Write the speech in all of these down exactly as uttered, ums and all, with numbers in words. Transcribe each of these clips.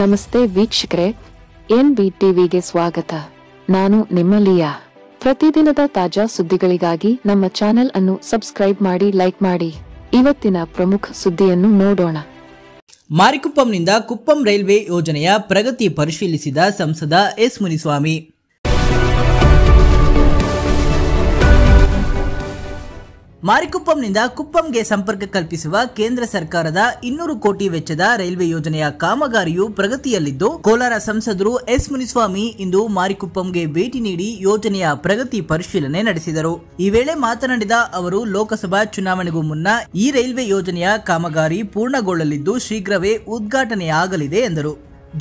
ನಮಸ್ತೆ ವೀಕ್ಷಕರೇ, N B ಟಿವಿಗೆ ಸ್ವಾಗತ. ನಾನು ನಿಮ್ಮ ಲಿಯಾ. ಪ್ರತಿದಿನದ ತಾಜಾ ಸುದ್ದಿಗಳಿಗಾಗಿ ನಮ್ಮ ಚಾನೆಲ್ ಅನ್ನು ಸಬ್ಸ್ಕ್ರೈಬ್ ಮಾಡಿ, ಲೈಕ್ ಮಾಡಿ. ಇವತ್ತಿನ ಪ್ರಮುಖ ಸುದ್ದಿಯನ್ನು ನೋಡೋಣ. ಮಾರಿಕುಪ್ಪಂನಿಂದ ಕುಪ್ಪಂ ರೈಲ್ವೆ ಯೋಜನೆಯ ಪ್ರಗತಿ ಪರಿಶೀಲಿಸಿದ ಸಂಸದ ಎಸ್ ಮುನಿಸ್ವಾಮಿ. ಮಾರಿಕುಪ್ಪಂನಿಂದ ಕುಪ್ಪಂಗೆ ಸಂಪರ್ಕ ಕಲ್ಪಿಸುವ ಕೇಂದ್ರ ಸರ್ಕಾರದ ಇನ್ನೂರು ಕೋಟಿ ವೆಚ್ಚದ ರೈಲ್ವೆ ಯೋಜನೆಯ ಕಾಮಗಾರಿಯು ಪ್ರಗತಿಯಲ್ಲಿದ್ದು, ಕೋಲಾರ ಸಂಸದರು ಎಸ್ ಮುನಿಸ್ವಾಮಿ ಇಂದು ಮಾರಿಕುಪ್ಪಂಗೆ ಭೇಟಿ ನೀಡಿ ಯೋಜನೆಯ ಪ್ರಗತಿ ಪರಿಶೀಲನೆ ನಡೆಸಿದರು. ಈ ವೇಳೆ ಮಾತನಾಡಿದ ಅವರು, ಲೋಕಸಭಾ ಚುನಾವಣೆಗೂ ಮುನ್ನ ಈ ರೈಲ್ವೆ ಯೋಜನೆಯ ಕಾಮಗಾರಿ ಪೂರ್ಣಗೊಳ್ಳಲಿದ್ದು, ಶೀಘ್ರವೇ ಉದ್ಘಾಟನೆಯಾಗಲಿದೆ ಎಂದರು.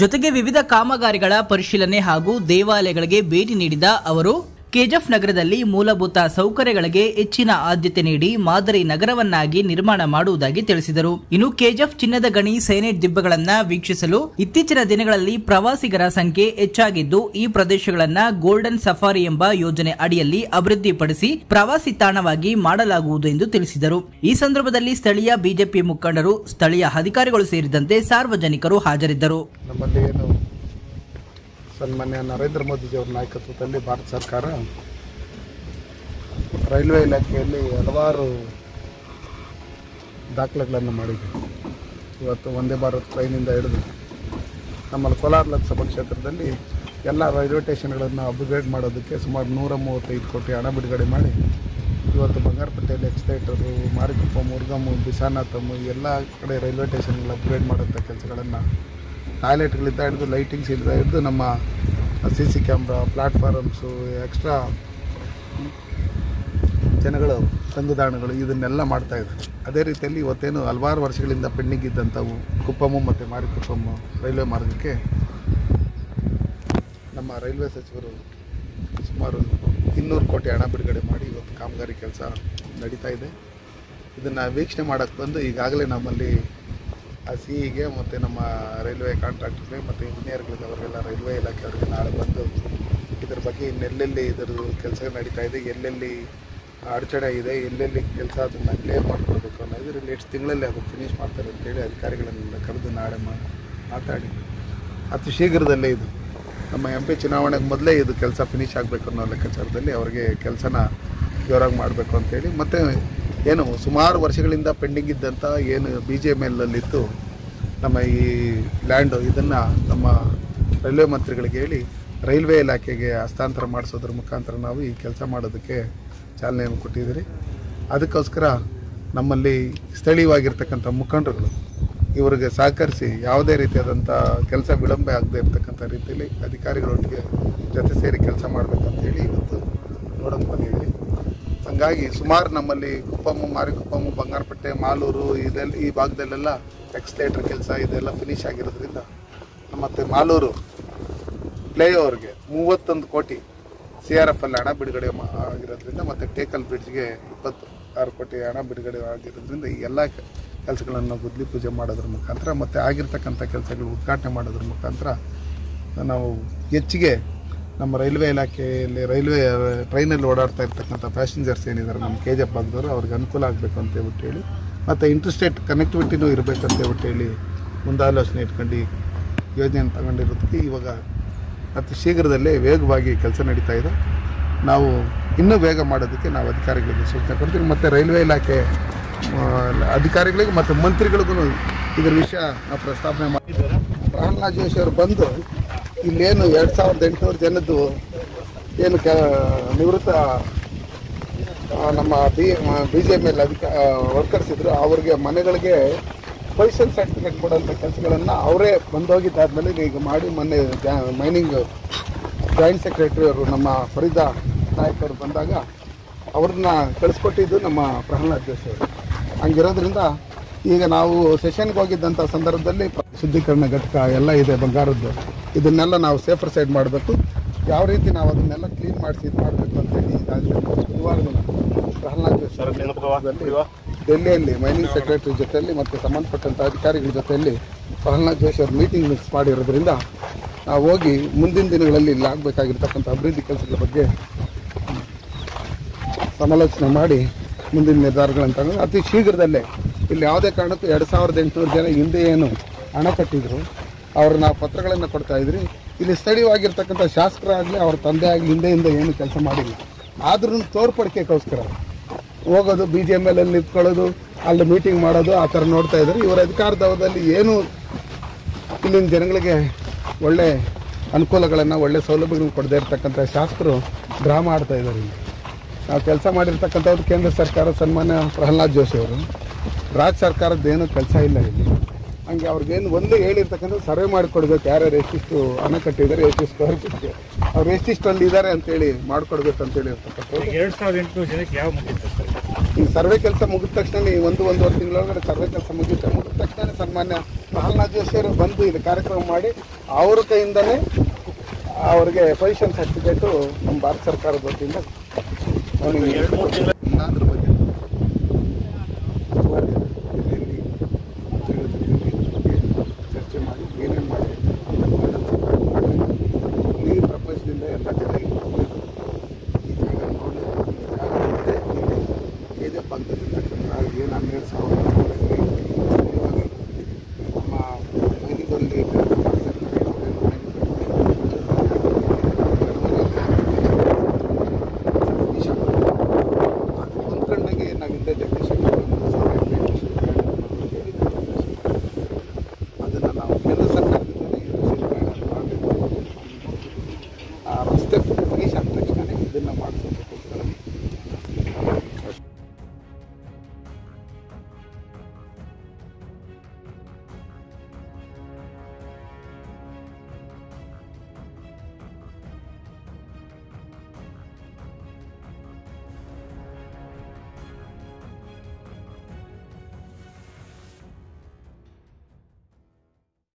ಜೊತೆಗೆ ವಿವಿಧ ಕಾಮಗಾರಿಗಳ ಪರಿಶೀಲನೆ ಹಾಗೂ ದೇವಾಲಯಗಳಿಗೆ ಭೇಟಿ ನೀಡಿದ ಅವರು, ಕೆಜಿಎಫ್ ನಗರದಲ್ಲಿ ಮೂಲಭೂತ ಸೌಕರ್ಯಗಳಿಗೆ ಹೆಚ್ಚಿನ ಆದ್ಯತೆ ನೀಡಿ ಮಾದರಿ ನಗರವನ್ನಾಗಿ ನಿರ್ಮಾಣ ಮಾಡುವುದಾಗಿ ತಿಳಿಸಿದರು. ಇನ್ನು ಕೆಜಿಎಫ್ ಚಿನ್ನದ ಗಣಿ, ಸೈನೈಟ್ ದಿಬ್ಬಗಳನ್ನು ವೀಕ್ಷಿಸಲು ಇತ್ತೀಚಿನ ದಿನಗಳಲ್ಲಿ ಪ್ರವಾಸಿಗರ ಸಂಖ್ಯೆ ಹೆಚ್ಚಾಗಿದ್ದು, ಈ ಪ್ರದೇಶಗಳನ್ನು ಗೋಲ್ಡನ್ ಸಫಾರಿ ಎಂಬ ಯೋಜನೆ ಅಡಿಯಲ್ಲಿ ಅಭಿವೃದ್ಧಿಪಡಿಸಿ ಪ್ರವಾಸಿ ತಾಣವಾಗಿ ಮಾಡಲಾಗುವುದು ಎಂದು ತಿಳಿಸಿದರು. ಈ ಸಂದರ್ಭದಲ್ಲಿ ಸ್ಥಳೀಯ ಬಿಜೆಪಿ ಮುಖಂಡರು, ಸ್ಥಳೀಯ ಅಧಿಕಾರಿಗಳು ಸೇರಿದಂತೆ ಸಾರ್ವಜನಿಕರು ಹಾಜರಿದ್ದರು. ಸನ್ಮಾನ್ಯ ನರೇಂದ್ರ ಮೋದಿಜಿಯವರ ನಾಯಕತ್ವದಲ್ಲಿ ಭಾರತ ಸರ್ಕಾರ ರೈಲ್ವೆ ಇಲಾಖೆಯಲ್ಲಿ ಹಲವಾರು ದಾಖಲೆಗಳನ್ನು ಮಾಡಿದೆ. ಇವತ್ತು ವಂದೇ ಭಾರತ್ ಟ್ರೈನಿಂದ ಹಿಡಿದು ನಮ್ಮಲ್ಲಿ ಕೋಲಾರ ಲೋಕಸಭಾ ಕ್ಷೇತ್ರದಲ್ಲಿ ಎಲ್ಲ ರೈಲ್ವೆ ಸ್ಟೇಷನ್ಗಳನ್ನು ಅಪ್ಗ್ರೇಡ್ ಮಾಡೋದಕ್ಕೆ ಸುಮಾರು ನೂರ ಮೂವತ್ತೈದು ಕೋಟಿ ಹಣ ಬಿಡುಗಡೆ ಮಾಡಿ, ಇವತ್ತು ಬಂಗಾರಪೇಟೆಯಲ್ಲಿ ಎಕ್ಸ್ಲೇಟರು, ಮಾರಿಕುಪ್ಪಂ, ಮುರುಗಮ್ಮು, ಬಿಸಾನಾಥಮ್ಮು ಎಲ್ಲ ಕಡೆ ರೈಲ್ವೆ ಸ್ಟೇಷನ್ಗಳು ಅಪ್ಗ್ರೇಡ್ ಮಾಡೋಂಥ ಕೆಲಸಗಳನ್ನು, ಟಾಯ್ಲೆಟ್ಗಳಿಂದ ಹಿಡಿದು ಲೈಟಿಂಗ್ಸಿಂದ ಹಿಡಿದು ನಮ್ಮ C C camera, platforms, extra ಜನಗಳು ತಂಗುದಾಣಗಳು, ಇದನ್ನೆಲ್ಲ ಮಾಡ್ತಾಯಿದ್ದಾರೆ. ಅದೇ ರೀತಿಯಲ್ಲಿ ಇವತ್ತೇನು ಹಲವಾರು ವರ್ಷಗಳಿಂದ ಪೆಂಡಿಂಗ್ ಇದ್ದಂಥವು ಕುಪ್ಪಮ್ಮು ಮತ್ತು ಮಾರಿಕುಪ್ಪಮ್ಮು ರೈಲ್ವೆ ಮಾರ್ಗಕ್ಕೆ ನಮ್ಮ ರೈಲ್ವೆ ಸಚಿವರು ಸುಮಾರು ಇನ್ನೂರು ಕೋಟಿ ಹಣ ಬಿಡುಗಡೆ ಮಾಡಿ ಇವತ್ತು ಕಾಮಗಾರಿ ಕೆಲಸ ನಡೀತಾ ಇದೆ. ಇದನ್ನು ವೀಕ್ಷಣೆ ಮಾಡೋಕ್ಕೆ ಬಂದು ಈಗಾಗಲೇ ನಮ್ಮಲ್ಲಿ ಆ ಸಿ ಇಗೆ ಮತ್ತು ನಮ್ಮ ರೈಲ್ವೆ ಕಾಂಟ್ರಾಕ್ಟ್ರಿಗೆ ಮತ್ತು ಇಂಜಿನಿಯರ್ಗಳಿಗೆ ಅವರಿಗೆಲ್ಲ ರೈಲ್ವೆ ಇಲಾಖೆಯವರಿಗೆ ನಾಳೆ ಬಂದು ಇದ್ರ ಬಗ್ಗೆ ಇನ್ನೆಲ್ಲೆಲ್ಲಿ ಇದ್ರದ್ದು ಕೆಲಸ ನಡೀತಾ ಇದೆ, ಎಲ್ಲೆಲ್ಲಿ ಅಡಚಣೆ ಇದೆ, ಎಲ್ಲೆಲ್ಲಿ ಕೆಲಸ ಅದನ್ನು ಕ್ಲಿಯರ್ ಮಾಡಿಕೊಡ್ಬೇಕು ಅನ್ನೋದ್ರಲ್ಲಿ ಎಷ್ಟು ತಿಂಗಳಲ್ಲಿ ಅದನ್ನು ಫಿನಿಷ್ ಮಾಡ್ತಾರೆ ಅಂತೇಳಿ ಅಧಿಕಾರಿಗಳನ್ನು ಕರೆದು ನಾಳೆ ಮಾತಾಡಿ ಅತಿ ಶೀಘ್ರದಲ್ಲೇ ಇದು ನಮ್ಮ ಎಂ ಪಿ ಚುನಾವಣೆಗೆ ಮೊದಲೇ ಇದು ಕೆಲಸ ಫಿನಿಶ್ ಆಗಬೇಕು ಅನ್ನೋ ಲೆಕ್ಕಾಚಾರದಲ್ಲಿ ಅವರಿಗೆ ಕೆಲಸನ ಜೋರಾಗಿ ಮಾಡಬೇಕು ಅಂತೇಳಿ, ಮತ್ತು ಏನು ಸುಮಾರು ವರ್ಷಗಳಿಂದ ಪೆಂಡಿಂಗ್ ಇದ್ದಂಥ ಏನು ಬಿ ಜೆ ಮೇಲಲ್ಲಿತ್ತು ನಮ್ಮ ಈ ಲ್ಯಾಂಡು, ಇದನ್ನು ನಮ್ಮ ರೈಲ್ವೆ ಮಂತ್ರಿಗಳಿಗೆ ಹೇಳಿ ರೈಲ್ವೆ ಇಲಾಖೆಗೆ ಹಸ್ತಾಂತರ ಮಾಡಿಸೋದ್ರ ಮುಖಾಂತರ ನಾವು ಈ ಕೆಲಸ ಮಾಡೋದಕ್ಕೆ ಚಾಲನೆಯನ್ನು ಕೊಟ್ಟಿದ್ದೀರಿ. ಅದಕ್ಕೋಸ್ಕರ ನಮ್ಮಲ್ಲಿ ಸ್ಥಳೀಯವಾಗಿರ್ತಕ್ಕಂಥ ಮುಖಂಡರುಗಳು ಇವರಿಗೆ ಸಹಕರಿಸಿ ಯಾವುದೇ ರೀತಿಯಾದಂಥ ಕೆಲಸ ವಿಳಂಬ ಆಗದೆ ಇರತಕ್ಕಂಥ ರೀತಿಯಲ್ಲಿ ಅಧಿಕಾರಿಗಳೊಟ್ಟಿಗೆ ಜೊತೆ ಸೇರಿ ಕೆಲಸ ಮಾಡಬೇಕಂತೇಳಿ ಇವತ್ತು ನೋಡೋಕ್ಕೆ ಬಂದಿದ್ದೀರಿ. ಹಾಗಾಗಿ ಸುಮಾರು ನಮ್ಮಲ್ಲಿ ಕುಪ್ಪಮ್ಮು, ಮಾರಿಕುಪ್ಪಮ್ಮು, ಬಂಗಾರಪೇಟೆ, ಮಾಲೂರು ಇದೆಲ್ಲ ಈ ಭಾಗದಲ್ಲೆಲ್ಲ ಎಕ್ಸ್ಲೇಟರ್ ಕೆಲಸ ಇದೆಲ್ಲ ಫಿನಿಶ್ ಆಗಿರೋದ್ರಿಂದ ಮತ್ತು ಮಾಲೂರು ಫ್ಲೈಓವರ್ಗೆ ಮೂವತ್ತೊಂದು ಕೋಟಿ ಸಿ ಆರ್ ಎಫ್ ಅಲ್ಲಿ ಹಣ ಬಿಡುಗಡೆ ಆಗಿರೋದ್ರಿಂದ ಮತ್ತು ಟೇಕಲ್ ಬ್ರಿಡ್ಜ್ಗೆ ಇಪ್ಪತ್ತು ಆರು ಕೋಟಿ ಹಣ ಬಿಡುಗಡೆ ಆಗಿರೋದ್ರಿಂದ ಈ ಎಲ್ಲ ಕೆಲಸಗಳನ್ನು ಗುದ್ಲಿ ಪೂಜೆ ಮಾಡೋದ್ರ ಮುಖಾಂತರ ಮತ್ತು ಆಗಿರ್ತಕ್ಕಂಥ ಕೆಲಸಗಳು ಉದ್ಘಾಟನೆ ಮಾಡೋದ್ರ ಮುಖಾಂತರ ನಾವು ಹೆಚ್ಚಿಗೆ ನಮ್ಮ ರೈಲ್ವೆ ಇಲಾಖೆಯಲ್ಲಿ ರೈಲ್ವೆ ಟ್ರೈನಲ್ಲಿ ಓಡಾಡ್ತಾ ಇರ್ತಕ್ಕಂಥ ಪ್ಯಾಸೆಂಜರ್ಸ್ ಏನಿದ್ದಾರೆ ನಮ್ಮ ಕೆ ಜಿ ಎಫ್ ಭಾಗದವರು ಅವ್ರಿಗೆ ಅನುಕೂಲ ಆಗಬೇಕು ಅಂತ ಹೇಳ್ಬಿಟ್ಟು ಹೇಳಿ ಮತ್ತು ಇಂಟರ್ಸ್ಟೇಟ್ ಕನೆಕ್ಟಿವಿಟಿನೂ ಇರಬೇಕಂತ ಹೇಳ್ಬಿಟ್ಟು ಹೇಳಿ ಮುಂದಾಲೋಚನೆ ಇಟ್ಕೊಂಡು ಯೋಜನೆಯನ್ನು ತಗೊಂಡಿರೋದಕ್ಕೆ ಇವಾಗ ಅತಿ ಶೀಘ್ರದಲ್ಲೇ ವೇಗವಾಗಿ ಕೆಲಸ ನಡೀತಾ ಇದೆ. ನಾವು ಇನ್ನೂ ವೇಗ ಮಾಡೋದಕ್ಕೆ ನಾವು ಅಧಿಕಾರಿಗಳಿಗೆ ಸೂಚನೆ ಕೊಡ್ತೀವಿ ಮತ್ತು ರೈಲ್ವೆ ಇಲಾಖೆ ಅಧಿಕಾರಿಗಳಿಗೆ ಮತ್ತು ಮಂತ್ರಿಗಳಿಗೂ ಇದರ ವಿಷಯ ನಾವು ಪ್ರಸ್ತಾವನೆ ಮಾಡಿದ್ದಾರೆ. ಪ್ರಹ್ಲಾದ್ ಜೋಶಿ ಅವರು ಬಂದು ಇಲ್ಲೇನು ಎರಡು ಸಾವಿರದ ಎಂಟುನೂರು ಜನದ್ದು ಏನು ಕ ನಿವೃತ್ತ ನಮ್ಮ ಬಿ ಬಿ ಜೆ ಮೇಲೆ ಅಧಿಕ ವರ್ಕರ್ಸ್ ಇದ್ದರು, ಅವ್ರಿಗೆ ಮನೆಗಳಿಗೆ ಪೊಸಿಷನ್ ಸರ್ಟಿಫಿಕೇಟ್ ಕೊಡೋಂಥ ಕೆಲಸಗಳನ್ನು ಅವರೇ ಬಂದೋಗಿದ್ದಾದ್ಮೇಲೆ ಈಗ ಮಾಡಿ ಮೊನ್ನೆ ಮೈನಿಂಗ್ ಜಾಯಿಂಟ್ ಸೆಕ್ರೆಟರಿ ಅವರು ನಮ್ಮ ಫರೀದಾ ನಾಯಕ್ ಅವರು ಬಂದಾಗ ಅವ್ರನ್ನ ಕಳಿಸ್ಕೊಟ್ಟಿದ್ದು ನಮ್ಮ ಪ್ರಹ್ಲಾದ್ ಜೋಶಿ ಅವರು. ಹಂಗಿರೋದ್ರಿಂದ ಈಗ ನಾವು ಸೆಷನ್ಗೆ ಹೋಗಿದ್ದಂಥ ಸಂದರ್ಭದಲ್ಲಿ ಶುದ್ಧೀಕರಣ ಘಟಕ ಎಲ್ಲ ಇದೆ ಬಂಗಾರದ್ದು, ಇದನ್ನೆಲ್ಲ ನಾವು ಸೇಫರ್ ಸೈಡ್ ಮಾಡಬೇಕು, ಯಾವ ರೀತಿ ನಾವು ಅದನ್ನೆಲ್ಲ ಕ್ಲೀನ್ ಮಾಡಿಸಿ ಇದು ಮಾಡಬೇಕು ಅಂತೇಳಿ ಈಗಾಗಲೇ ಬುಧವಾರ ದಿನ ಪ್ರಹ್ಲಾದ್ ಡೆಲ್ಲಿಯಲ್ಲಿ ಮೈನಿಂಗ್ ಸೆಕ್ರೆಟರಿ ಜೊತೆಯಲ್ಲಿ ಮತ್ತು ಸಂಬಂಧಪಟ್ಟಂಥ ಅಧಿಕಾರಿಗಳ ಜೊತೆಯಲ್ಲಿ ಪ್ರಹ್ಲಾದ್ ಜೋಶಿ ಅವರು ಮೀಟಿಂಗ್ ಮಿಕ್ಸ್ ಮಾಡಿರೋದ್ರಿಂದ ನಾವು ಹೋಗಿ ಮುಂದಿನ ದಿನಗಳಲ್ಲಿ ಇಲ್ಲಿ ಆಗಬೇಕಾಗಿರ್ತಕ್ಕಂಥ ಅಭಿವೃದ್ಧಿ ಕೆಲಸಗಳ ಬಗ್ಗೆ ಸಮಾಲೋಚನೆ ಮಾಡಿ ಮುಂದಿನ ನಿರ್ಧಾರಗಳನ್ನು ತಗೊಂಡು ಅತಿ ಶೀಘ್ರದಲ್ಲೇ ಇಲ್ಲಿ ಯಾವುದೇ ಕಾರಣಕ್ಕೂ ಎರಡು ಸಾವಿರದ ಎಂಟುನೂರು ಜನ ಹಿಂದೆ ಏನು ಹಣ ಕಟ್ಟಿದ್ರು ಅವ್ರು ನಾವು ಪತ್ರಗಳನ್ನು ಕೊಡ್ತಾ ಇದ್ರಿ. ಇಲ್ಲಿ ಸ್ಥಳೀಯವಾಗಿರ್ತಕ್ಕಂಥ ಶಾಸಕರಾಗಲಿ ಅವ್ರ ತಂದೆ ಆಗಲಿ ಹಿಂದೆ ಹಿಂದೆ ಏನು ಕೆಲಸ ಮಾಡಿಲ್ಲ, ಆದ್ರೂ ತೋರ್ಪಡಿಕೆಗೋಸ್ಕರ ಹೋಗೋದು ಬಿ ಜಿ ಎಮ್ ಎಲ್ ಅಲ್ಲಿ ನಿಂತ್ಕೊಳ್ಳೋದು ಅಲ್ಲಿ ಮೀಟಿಂಗ್ ಮಾಡೋದು ಆ ಥರ ನೋಡ್ತಾ ಇದ್ದಾರೆ. ಇವರ ಅಧಿಕಾರದವಧಿಯಲ್ಲಿ ಏನು ಇಲ್ಲಿನ ಜನಗಳಿಗೆ ಒಳ್ಳೆ ಅನುಕೂಲಗಳನ್ನು ಒಳ್ಳೆ ಸೌಲಭ್ಯಗಳನ್ನು ಕೊಡದೇ ಇರತಕ್ಕಂಥ ಶಾಸಕರು ಡ್ರಾಮಾ ಆಡ್ತಾ ಇದ್ದಾರೆ. ಇಲ್ಲಿ ನಾವು ಕೆಲಸ ಮಾಡಿರ್ತಕ್ಕಂಥವ್ರು ಕೇಂದ್ರ ಸರ್ಕಾರ ಸನ್ಮಾನ್ಯ ಪ್ರಹ್ಲಾದ್ ಜೋಶಿ ಅವರು, ರಾಜ್ಯ ಸರ್ಕಾರದ ಏನೂ ಕೆಲಸ ಇಲ್ಲ ಇಲ್ಲಿ. ಹಂಗೆ ಅವ್ರಿಗೇನು ಒಂದು ಹೇಳಿರ್ತಕ್ಕಂಥ ಸರ್ವೆ ಮಾಡಿಕೊಡ್ಬೇಕು, ಯಾರ್ಯಾರು ಎಷ್ಟಿಷ್ಟು ಹಣ ಕಟ್ಟಿದ್ದಾರೆ, ಎಷ್ಟಿಷ್ಟು ಸ್ಕ್ವೇರ್ ಫೀಟ್ ಅವ್ರು ಎಷ್ಟಿಷ್ಟಲ್ಲಿ ಇದ್ದಾರೆ ಅಂತೇಳಿ ಮಾಡಿಕೊಡ್ಬೇಕು ಅಂತೇಳಿ ಇರ್ತಕ್ಕಂಥವ್ರು. ಎರಡು ಸಾವಿರದ ಎಂಟುನೂರು ಜನಕ್ಕೆ ಯಾವ ಮುಗಿಯುತ್ತೆ ಸರ್ ಈ ಸರ್ವೆ ಕೆಲಸ? ಮುಗಿದ ತಕ್ಷಣ ಈ ಒಂದು ಒಂದೂವರೆ ತಿಂಗಳೊಳಗಡೆ ಸರ್ವೆ ಕೆಲಸ ಮುಗಿಯುತ್ತೆ. ಮುಗಿದ ತಕ್ಷಣ ಸನ್ಮಾನ್ಯ ಪ್ರಹ್ಲಾದ್ ಜೋಶಿ ಅವರು ಬಂದು ಇದು ಕಾರ್ಯಕ್ರಮ ಮಾಡಿ ಅವ್ರ ಕೈಯಿಂದಲೇ ಅವ್ರಿಗೆ ಪೊಸಿಷನ್ ಸರ್ಟಿಫಿಕೇಟು ನಮ್ಮ ಭಾರತ ಸರ್ಕಾರದ ವತಿಯಿಂದ ಇನ್ನೊಂದ್ರ ಬಗ್ಗೆ ಚರ್ಚೆ ಮಾಡಿ ಏನೇನು ಮಾಡಿ ಈ ಪ್ರಪಂಚದಿಂದ ಎಲ್ಲ ಜನರಿಗೆ ಈ ಜಾಗ ನೋಡಿ ಈ ಜಾಗ ಮುಂದೆ ಇದೆ ಬಂದಿರತಕ್ಕಂಥ ಏನು ಹನ್ನೆರಡು ಸಾವಿರ ನಮ್ಮ ಮೈನಿಗಲ್ಲಿ ಅದನ್ನು ನಾವು